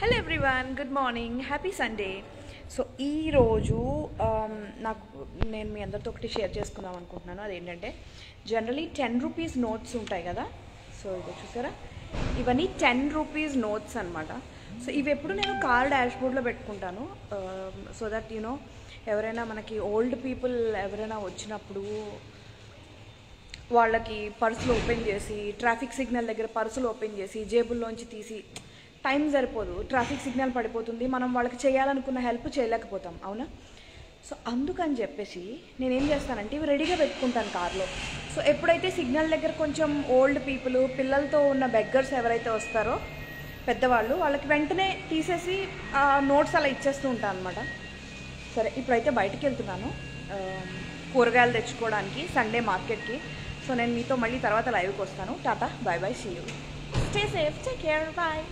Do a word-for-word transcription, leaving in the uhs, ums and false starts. Hello everyone, good morning, happy Sunday. So ఈరోజు నాకు నేను మీ అందరితో ఒకటి షేర్ చేసుకుందాం అనుకుంటున్నాను. అదేంటంటే, జనరలీ టెన్ రూపీస్ నోట్స్ ఉంటాయి కదా. సో ఇది చూసారా, ఇవన్నీ టెన్ రూపీస్ నోట్స్ అనమాట. సో ఇవి ఎప్పుడు నేను కార్ డాష్బోర్డ్లో పెట్టుకుంటాను, సో దట్ యూనో ఎవరైనా మనకి ఓల్డ్ పీపుల్ ఎవరైనా వచ్చినప్పుడు వాళ్ళకి పర్సులు ఓపెన్ చేసి, ట్రాఫిక్ సిగ్నల్ దగ్గర పర్సులు ఓపెన్ చేసి జేబుల్లోంచి తీసి, టైం సరిపోదు, ట్రాఫిక్ సిగ్నల్ పడిపోతుంది, మనం వాళ్ళకి చేయాలనుకున్న హెల్ప్ చేయలేకపోతాం, అవునా? సో అందుకని చెప్పేసి నేనేం చేస్తానంటే, ఇవి రెడీగా పెట్టుకుంటాను కార్లో. సో ఎప్పుడైతే సిగ్నల్ దగ్గర కొంచెం ఓల్డ్ పీపుల్, పిల్లలతో ఉన్న బెగ్గర్స్ ఎవరైతే వస్తారో పెద్దవాళ్ళు, వాళ్ళకి వెంటనే తీసేసి నోట్స్ అలా ఇచ్చేస్తూ ఉంటాను అనమాట. సరే, ఇప్పుడైతే బయటకు వెళ్తున్నాను కూరగాయలు తెచ్చుకోవడానికి, సండే మార్కెట్కి. సో నేను మీతో మళ్ళీ తర్వాత లైవ్కి వస్తాను. Tata, bye bye, see you, stay safe, take care, bye.